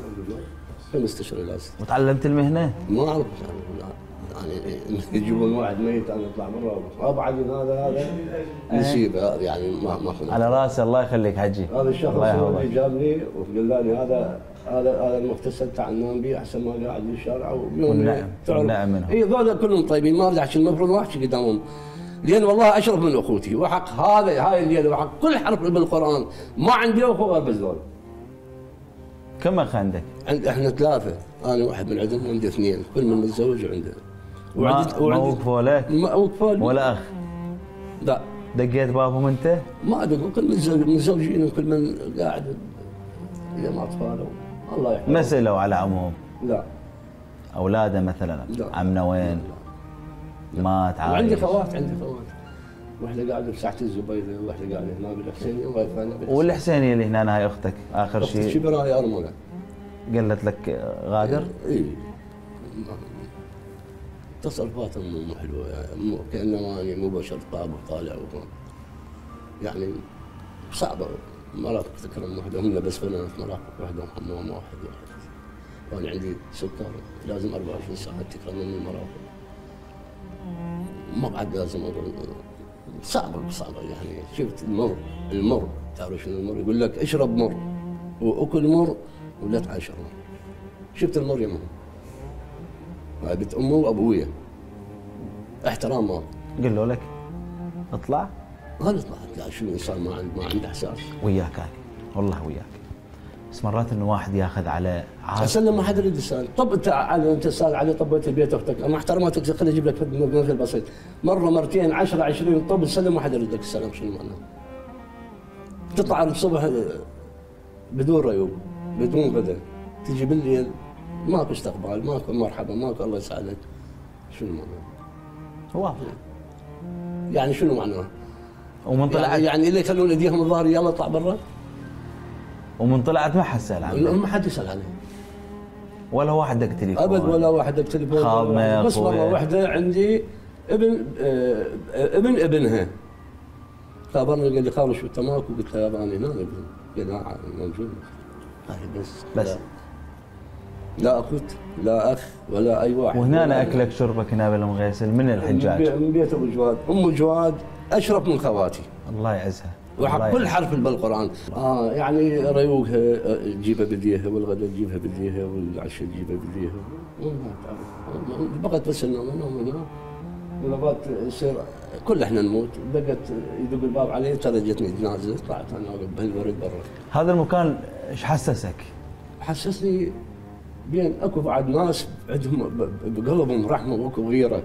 خمس اشهر لازم. وتعلمت المهنه؟ ما اعرف يعني يجيبون واحد ميت انا اطلع مره وابعد من هذا هذا نسيبه يعني ما ما على راسي الله يخليك حجي. هذا الشخص اللي جابني وقال لي هذا هذا هذا المغتسل تاع النوم به احسن ما قاعد بالشارع ويوم تعرف نعم اي ذولا كلهم طيبين ما ارجع المفروض ما احكي قدامهم لأن والله أشرف من أخوتي وحق هذا هاي الليلة وحق كل حرف بالقرآن ما عندي أخو غير بزول. كم أخ عندك؟ عند إحنا ثلاثة أنا واحد من عندهم وعندي اثنين كل من متزوج وعنده. وعندي ما وقفوا لك؟ ما وقفوا لي ولا أخ؟ لا. دقيت بابهم أنت؟ ما أدق كل من متزوجين وكل من قاعد إلى ما أطفاله الله يحفظهم. ما سألوا على عمهم؟ لا. أولاده مثلا؟ لا. عمنا وين؟ ما تعال وعندي خوات عندي خوات واحده قاعده بساحه الزبيده واحده قاعده هنا بالحسينيه وواحده ثانيه بالحسينيه والحسينيه اللي هنا هاي اختك اخر شيء اختي شبرا يا ارمله قالت لك غادر؟ اي تصرفاتها مو حلوه يعني كانه اني مو بشر طاب وطالع يعني صعبه مرات تكرم وحده هم بس بنات مرات وحده حمام واحد واحد وانا عندي سكر لازم أربعة وعشرين ساعه تكرمني مرات مقعد لازم صعبه صعبه يعني شفت المر المر تعرف شنو المر يقول لك اشرب مر واكل مر ولا تعاشر مر شفت المر يا ماما هاي بنت امه وابويا احترام ماما قالوا لك اطلع قال اطلع لا شنو صار ما عنده ما عنده احساس وياك هاي والله وياك بس مرات انه واحد ياخذ على عاد اسلم ما حد يريد يسال طب انت انت سال علي طبيت البيت اختك انا احترمتك خليني اجيب لك مثل بسيط مره مرتين عشرة عشرين طب سلم ما حد يريد لك السلام شنو معناه؟ تطلع الصبح بدون ريوب بدون غدا تجي بالليل ماكو استقبال، ماكو مرحبا، ماكو الله يسعدك. شنو معناه؟ واضح يعني شنو معناه؟ ومن طلعت يعني اللي يخلون ايديهم الظهر يلا اطلع برا؟ ومن طلعت ما حد سال عنه، ما حد يسال عنه، ولا واحد دق تليفون، ابد ولا واحد دق تليفون. بس والله وحده عندي ابن آه ابن ابنها خابرني قال لي خالد شو تماك؟ وقلت له يابا انا هنا ابن، قال لا موجود. بس بس لا اخوت لا اخ ولا اي واحد. وهنا أنا اكلك شربك هنا بالمغيسل من الحجاج، من بيت ابو جواد. ام جواد اشرف من خواتي الله يعزها، وحق كل حرف بالقران. اه يعني ريوقها تجيبها بديها، والغداء تجيبها بديها، والعشاء تجيبها بديها. بقت بس النوم النوم النوم ونبات يصير كل احنا نموت. دقت يدق الباب علي، ترى جتني جنازه، طلعت انا بهالورد برا. هذا المكان ايش حسسك؟ حسسني بين اكو بعد ناس عندهم بقلبهم رحمه واكو غيره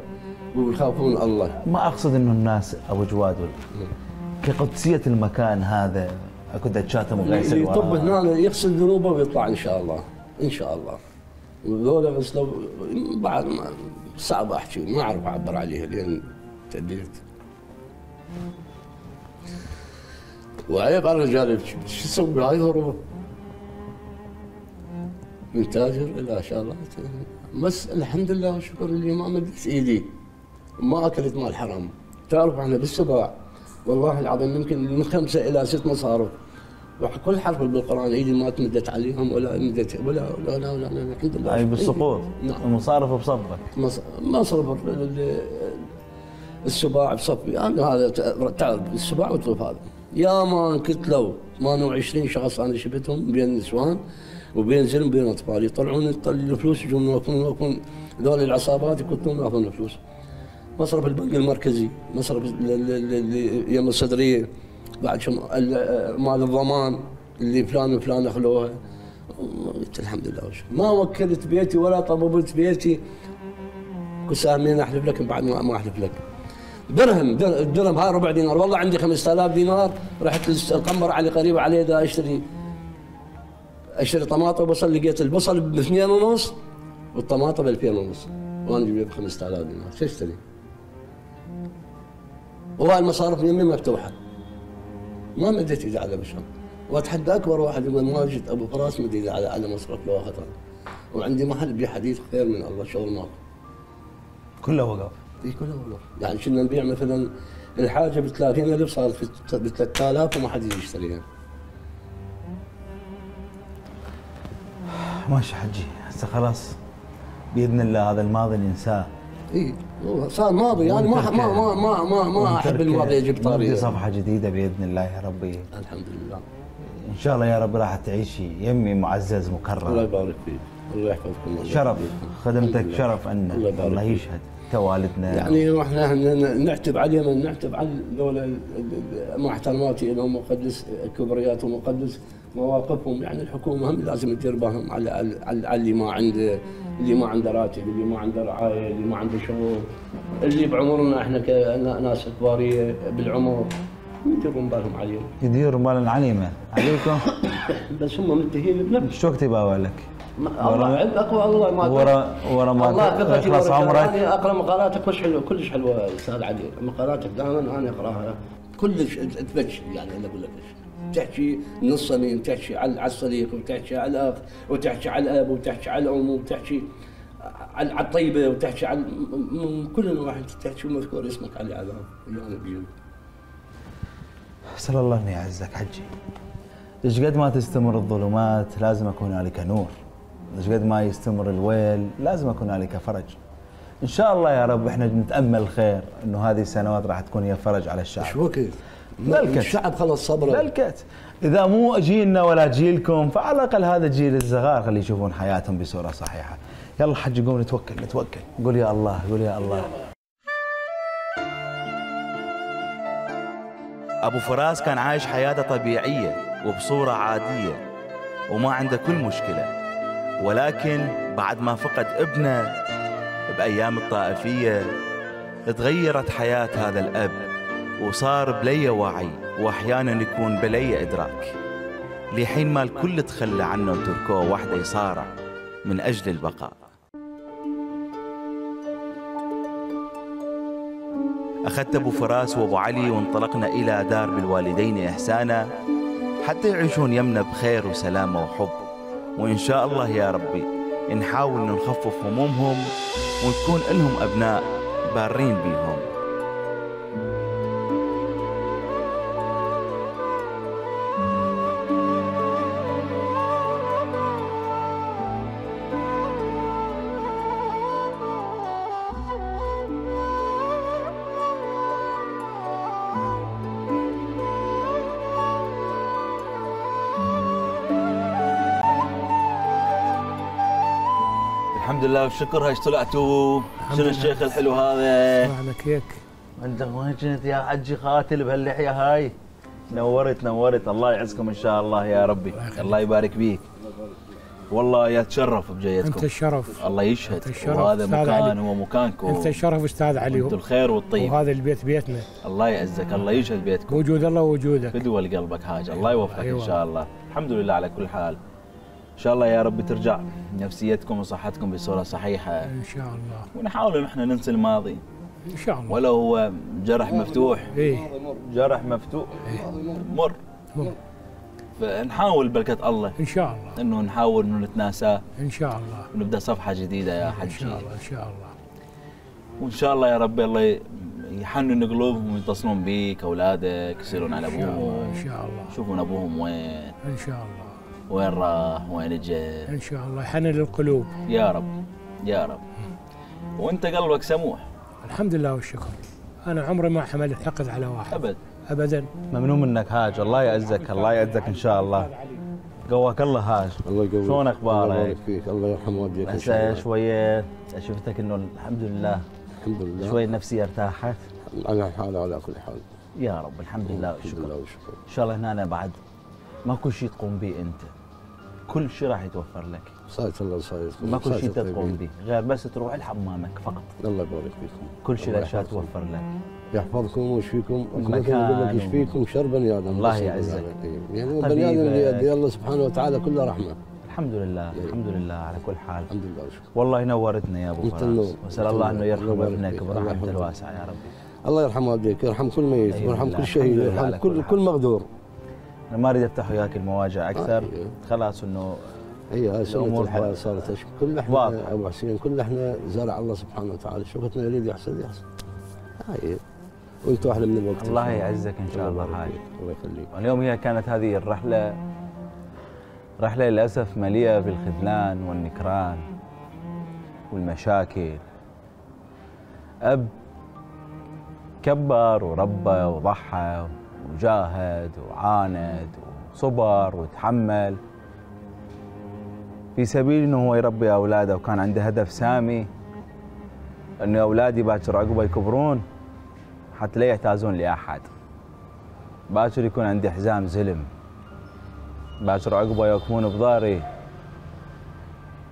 ويخافون الله. ما اقصد انه الناس ابو جواد كقدسيه المكان هذا اكو دجات مغيسل وراه. يطب هنا يغسل ذنوبه ويطلع ان شاء الله، ان شاء الله. وذولا غسلوا بعد ما صعب احكي، ما اعرف اعبر عليها لان تأديت. وعيب على الرجال شو تسوي هاي الظروف؟ من تاجر الى شغلات. بس الحمد لله والشكر اللي ما مدت ايدي، ما اكلت مال حرام. تعرف احنا بالسباع والله العظيم يمكن من خمسه الى ست مصارف، وكل حرف بالقران ايدي ما تمدت عليهم ولا مدت ولا ولا ولا ولا الحمد لله. اي بالسقوط. نعم. المصارف بصفك. مصرف السباع بصفي انا، هذا تعرف السباع والطوف هذا. يا ما كنت لو ثمانية وعشرين شخص انا شفتهم بين النسوان وبين زلم وبين اطفال، يطلعون الفلوس يجون يوقفون يوقفون ذول العصابات يكتون ياخذون الفلوس. مصرف البنك المركزي، مصرف يم الصدريه، بعد شو مال الضمان اللي فلان وفلان اخلوها. قلت الحمد لله والشكر. ما وكلت بيتي ولا طببت بيتي. كسامين احلف لك بعد ما احلف لك. درهم درهم هاي ربع دينار، والله عندي خمسة آلاف دينار، رحت القمر علي قريب علي دا اشتري اشتري طماطم وبصل، لقيت البصل ب اثنين ونص والطماطم ب ألفين ونص، وانا جبت ب خمسة آلاف دينار، شو اشتري؟ وهاي المصارف يمي مفتوحه. ما مديت ايدي على بشر، واتحدى اكبر واحد يقول ماجد ابو فراس مد ايدي على على مصرف لو اخذها. وعندي محل بيه حديث خير من الله، شغل ماكو. كله وقف. اي كله وقف، يعني كنا نبيع مثلا الحاجه ب ثلاثين ألف صارت ب ثلاثة آلاف وما حد يجي يشتريها. ماشي حجي، هسه خلاص باذن الله هذا الماضي ننساه. اي صار ماضي، يعني ما ما ما ما ما, ما احب الماضي يجيب طاري. نبدي صفحه جديده باذن الله يا ربي. الحمد لله ان شاء الله يا رب راح تعيشي يمي معزز مكرم. الله يبارك فيك، الله يحفظكم. شرف خدمتك، شرف عنا، الله, الله يشهد توالدنا. يعني احنا نعتب عليهم، نعتب على ذولا محترماتي لهم وقدس كبرياتهم وقدس مواقفهم. يعني الحكومه هم لازم تدير بالهم على على اللي ما عنده، اللي ما عنده راتب، اللي ما عنده رعايه، اللي ما عنده شغل، اللي بعمرنا احنا كناس كباريه بالعمر، يديرون بالهم عليهم. يديرون بالهم علينا عليكم. بس هم منتهين بنفسهم. شو وقت يباوع لك؟ والله عند اقوى الله ما ورا ورا ما خلص عمرك. انا اقرا مقالاتك مش حلوه، كلش حلوه استاذ عدي، مقالاتك دائما انا اقراها كلش تبكي. يعني انا اقول لك تحكي من الصميم، تحكي على الصديق، وتحكي على الاخ، وتحكي على الاب، وتحكي على الام، وتحكي على الطيبه، وتحكي على من كل الواحد تحكي ومذكور اسمك على العالم. يعني بجد اسال الله اني يعزك حجي. ايش قد ما تستمر الظلمات لازم اكون هنالك نور، ايش قد ما يستمر الويل لازم اكون هنالك فرج. ان شاء الله يا رب احنا نتامل الخير، انه هذه السنوات راح تكون هي فرج على الشعب. شو وقت؟ للكت. الشعب خلص صبره. للكت. اذا مو جيلنا ولا جيلكم فعلى الاقل هذا الجيل الصغار خلي يشوفون حياتهم بصوره صحيحه. يلا حجي قوم نتوكل، نتوكل، قول يا الله، قول يا الله. ابو فراس كان عايش حياته طبيعيه وبصوره عاديه وما عنده كل مشكله، ولكن بعد ما فقد ابنه بايام الطائفيه تغيرت حياه هذا الاب وصار بلي وعي، واحيانا يكون بلي ادراك. لحين ما الكل تخلى عنه وتركوه وحده يصارع من أجل البقاء. أخذت أبو فراس وأبو علي وانطلقنا إلى دار بالوالدين إحسانا حتى يعيشون يمنا بخير وسلامة وحب، وإن شاء الله يا ربي نحاول نخفف همومهم ونكون لهم أبناء بارين بيهم. الحمد لله والشكر. هاي طلعتوا شنو الشيخ الحلو هذا؟ الله على كيك. انت وين كنت يا حجي قاتل بهاللحيه هاي؟ نورت نورت. الله يعزكم ان شاء الله يا ربي. الله يبارك فيك. والله يا تشرف بجيتكم. انت الشرف. الله يشهد. وهذا مكان هو مكانكم. انت الشرف استاذ علي. انتم الخير والطيب. وهذا البيت بيتنا. الله يعزك، الله يشهد بيتكم. وجود الله ووجودك. فدوى لقلبك حاجه، الله يوفقك أيوة. ان شاء الله. الحمد لله على كل حال. إن شاء الله يا رب ترجع نفسيتكم وصحتكم بصورة صحيحة إن شاء الله، ونحاول إن احنا ننسى الماضي إن شاء الله، ولو هو جرح مفتوح. إيه جرح مفتوح إيه؟ مر مر فنحاول بركة الله إن شاء الله إنه نحاول إنه نتناساه إن شاء الله، ونبدأ صفحة جديدة يا حجي إن شاء الله إن شاء الله. وإن شاء الله يا رب الله يحنن قلوبهم ويتصلون بيك، أولادك يسألون على أبوهم إن شاء الله، يشوفون أبوهم وين إن شاء الله، وين راح وين جاء ان شاء الله. حنن القلوب يا رب يا رب. وانت قلبك سموح الحمد لله والشكر. انا عمري ما حملت حقد على واحد ابد ابدا. ممنون منك هاج، الله يعزك الله يعزك ان شاء الله. قواك الله هاج. الله يقويك. شلون اخبارك؟ الله يبارك فيك، الله يرحم والديك ان شاء الله. بس شويه شفتك انه الحمد لله الحمد لله شويه نفسي ارتاحت. على حال على كل حال يا رب. الحمد لله والشكر ان شاء الله. هنا أنا بعد ماكو شيء تقوم به انت، كل شيء راح يتوفر لك. صحيح الله صحيح. ماكو شيء انت تقوم به غير بس تروح لحمامك فقط. الله يبارك فيكم. كل شيء الاشياء توفر لك. يحفظكم ويشفيكم. مكان يشفيكم شر بني ادم. الله يعزك. يعني هو بني ادم اللي يدي الله سبحانه وتعالى كله رحمه. الحمد لله الحمد لله على كل حال. الحمد لله والشكر. والله نورتنا يا ابو فراس، واسال الله انه يرحم ابنك برحمته الواسعه يا ربي. الله يرحم والديك، يرحم كل ميت ويرحم كل شهيد ويرحم كل كل مغدور. أنا ما أريد أفتح وياك المواجع أكثر. آه خلاص إنه أيوه الأمور صارت أشكر. كل إحنا أبو حسين كل إحنا زرع الله سبحانه وتعالى، شوفتنا يريد يحصل يحصل. أيوه وأنتم أحلى من الوقت. الله يعزك إن شاء الله حاج. الله يخليك. واليوم هي كانت هذه الرحلة رحلة للأسف مليئة بالخذلان والنكران والمشاكل. أب كبر وربى وضحى وجاهد وعاند وصبر وتحمل في سبيل انه هو يربي اولاده، وكان عنده هدف سامي انه اولادي باكر عقبه يكبرون حتى لا يحتاجون لاحد، باكر يكون عندي حزام زلم، باكر عقبه يوقفون بظهري،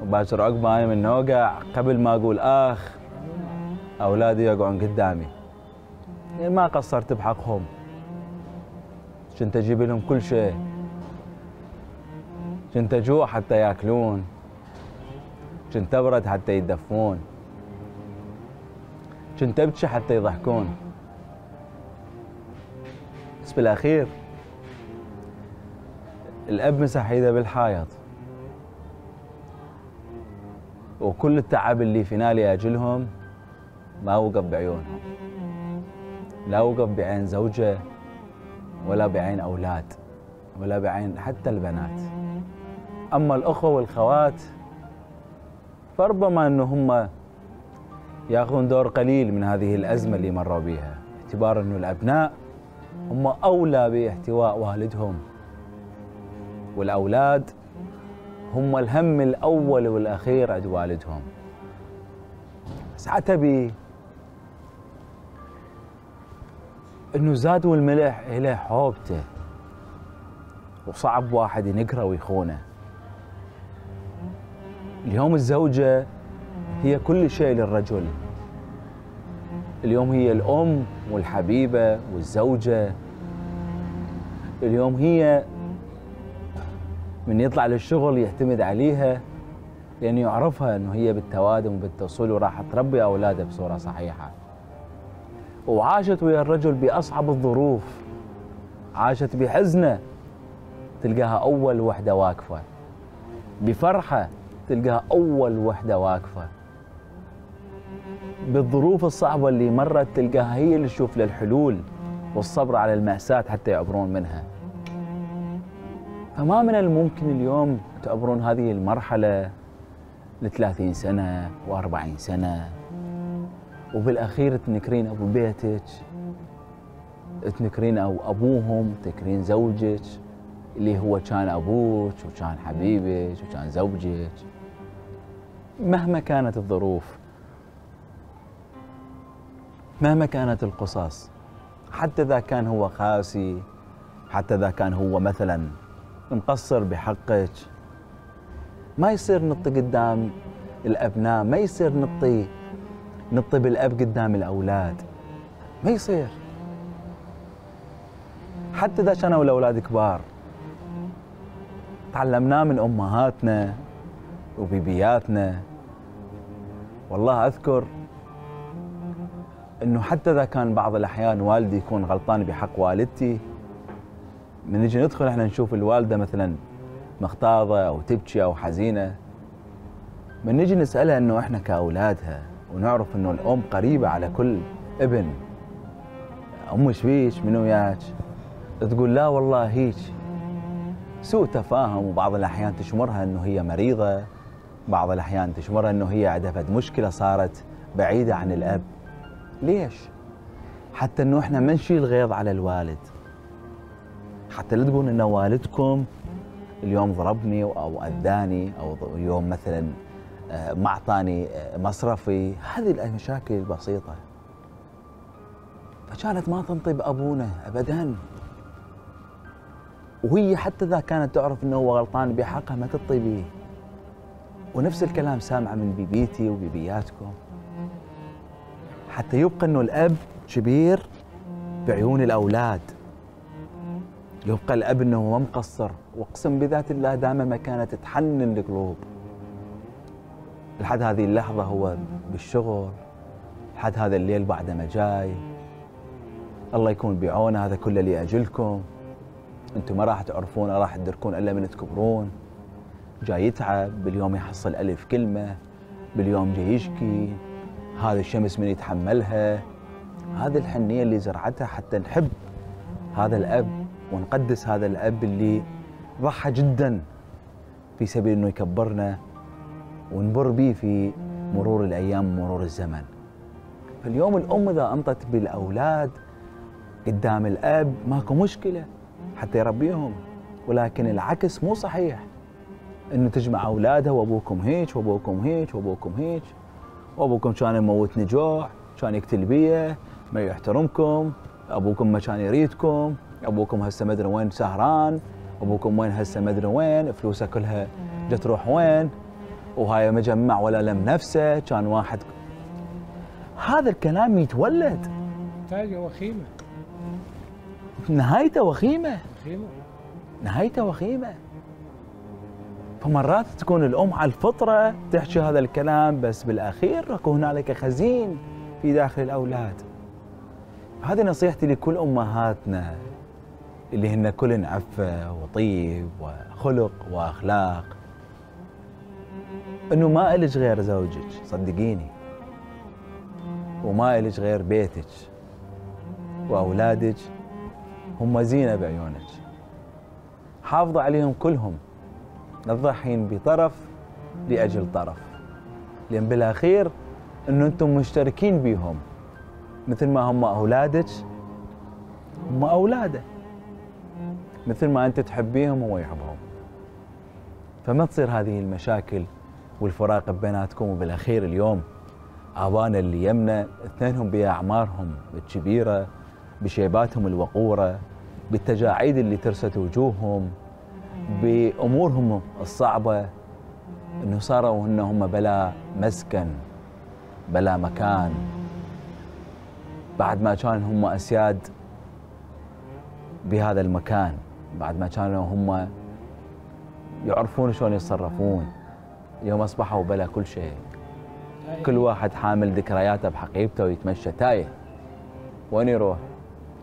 وباكر عقبه انا من اوقع قبل ما اقول اخ اولادي يقعون قدامي. يعني ما قصرت بحقهم، كنت اجيب لهم كل شيء، كنت اجوع حتى ياكلون، كنت ابرد حتى يدفون، كنت ابكي حتى يضحكون، بس بالاخير الاب مسح ايده بالحائط، وكل التعب اللي فينا لاجلهم ما وقف بعيونهم، لا وقف بعين زوجه ولا بعين أولاد ولا بعين حتى البنات. أما الأخوة والخوات فربما أنه هم يأخذون دور قليل من هذه الأزمة اللي مروا بها، باعتبار أنه الأبناء هم أولى باحتواء والدهم، والأولاد هم الهم الأول والأخير عند والدهم. بس عتبي انه زاد والملح له حوبته، وصعب واحد ينقره ويخونه. اليوم الزوجه هي كل شيء للرجل، اليوم هي الام والحبيبه والزوجه، اليوم هي من يطلع للشغل يعتمد عليها، لأنه يعرفها أنه هي بالتوادم وبالتوصيل وراح تربي أولادها بصورة صحيحة. وعاشت ويا الرجل بأصعب الظروف، عاشت بحزنة تلقاها أول وحدة واقفة، بفرحة تلقاها أول وحدة واقفة، بالظروف الصعبة اللي مرت تلقاها هي اللي تشوف للحلول والصبر على المأساة حتى يعبرون منها. فما من الممكن اليوم تعبرون هذه المرحلة لثلاثين سنة وأربعين سنة وبالأخير تنكرين أبو بيتك، تنكرين أو أبوهم، تنكرين زوجك اللي هو كان أبوك وكان حبيبك وكان زوجك. مهما كانت الظروف، مهما كانت القصص، حتى إذا كان هو قاسي، حتى إذا كان هو مثلا مقصر بحقك، ما يصير نطي قدام الأبناء، ما يصير نطي نطي بالأب قدام الأولاد، ما يصير. حتى إذا كانوا الأولاد كبار، تعلمناه من أمهاتنا وبيبياتنا. والله أذكر أنه حتى إذا كان بعض الأحيان والدي يكون غلطان بحق والدتي، من نجي ندخل احنا نشوف الوالدة مثلا مغتاظة أو تبكي أو حزينة، من نجي نسألها أنه احنا كأولادها ونعرف أنه الأم قريبة على كل ابن، أمش بيش من وياك؟ تقول لا والله هيك. سوء تفاهم، وبعض الأحيان تشمرها أنه هي مريضة، بعض الأحيان تشمرها أنه هي عندها مشكلة صارت بعيدة عن الأب. ليش؟ حتى أنه احنا ما نشيل غيظ على الوالد، حتى لا تقول أن والدكم اليوم ضربني أو أذاني أو اليوم مثلا ما أعطاني مصرفي. هذه المشاكل البسيطة. فكانت ما تنطي بأبونا أبدا، وهي حتى إذا كانت تعرف أنه هو غلطان بحقها ما تطي به. ونفس الكلام سامعة من بيبيتي وبيبياتكم، حتى يبقى أنه الأب كبير بعيون الأولاد، يبقى الأب أنه ما مقصر. واقسم بذات الله دام ما كانت تحنن القلوب. لحد هذه اللحظة هو بالشغل، لحد هذا الليل بعد ما جاي، الله يكون بعونه، هذا كله لأجلكم، أنتم ما راح تعرفون راح تدركون إلا من تكبرون. جاي يتعب، باليوم يحصل ألف كلمة، باليوم جاي يشكي، هذه الشمس من يتحملها. هذه الحنية اللي زرعتها حتى نحب هذا الأب ونقدس هذا الأب اللي ضحى جدا في سبيل أنه يكبرنا ونبر به في مرور الأيام ومرور الزمن. فاليوم الأم إذا أنطت بالأولاد قدام الأب ماكو مشكلة حتى يربيهم، ولكن العكس مو صحيح أنه تجمع أولادها وأبوكم هيك وأبوكم هيك وأبوكم هيك، وأبوكم كان يموتني جوع، كان يقتل بيه، ما يحترمكم، أبوكم ما كان يريدكم، أبوكم هسه ما أدري وين سهران، أبوكم وين هسه ما أدري وين، فلوسه كلها جت تروح وين، وهاي مجمع ولا لم نفسه، كان واحد. هذا الكلام يتولد نتائجه وخيمة، نهايته وخيمة، وخيمة. نهايته وخيمة. فمرات تكون الأم على الفطرة تحكي هذا الكلام، بس بالأخير اكو هنالك خزين في داخل الأولاد. هذه نصيحتي لكل أمهاتنا اللي هن كلن عفة وطيب وخلق وأخلاق، أنه ما إلج غير زوجك، صدقيني، وما إلج غير بيتك، وأولادك هم زينة بعيونك، حافظوا عليهم كلهم، لا تضحين بطرف لأجل طرف، لأن بالأخير أنه أنتم مشتركين بيهم، مثل ما هم أولادك هم أولاده، مثل ما أنت تحبيهم هو يحبهم. فما تصير هذه المشاكل والفراق بيناتكم. وبالأخير اليوم آبانا اللي يمنا اثنينهم بأعمارهم الكبيرة، بشيباتهم الوقورة، بالتجاعيد اللي ترست وجوههم، بأمورهم الصعبة، أنه صاروا أن هم بلا مسكن بلا مكان، بعد ما كانوا هم أسياد بهذا المكان، بعد ما كانوا هم يعرفون شلون يتصرفون يوم اصبحوا بلا كل شيء. كل واحد حامل ذكرياته بحقيبته ويتمشى تايه. وين يروح؟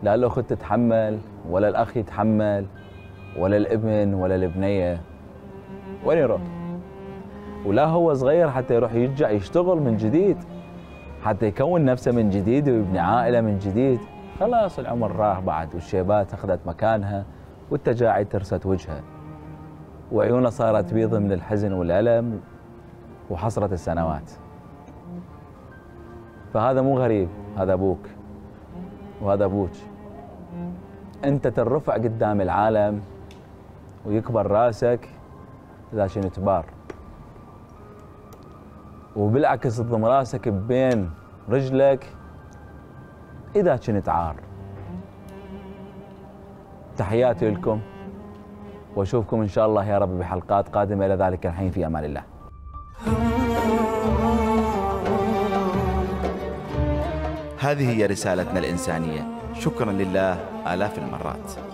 لا الاخت تتحمل ولا الاخ يتحمل ولا الابن ولا البنيه. وين يروح؟ ولا هو صغير حتى يروح يرجع يشتغل من جديد، حتى يكون نفسه من جديد ويبني عائله من جديد. خلاص العمر راح بعد، والشيبات اخذت مكانها، والتجاعيد ترست وجهها، وعيونه صارت بيض من الحزن والالم وحسره السنوات. فهذا مو غريب، هذا ابوك وهذا ابوك. انت ترفع قدام العالم ويكبر راسك لكن تبار، وبالعكس تضم راسك بين رجلك إذا كنت عار. تحياتي لكم، وأشوفكم إن شاء الله يا رب بحلقات قادمة. إلى ذلك الحين في أمان الله. هذه هي رسالتنا الإنسانية، شكراً لله آلاف المرات.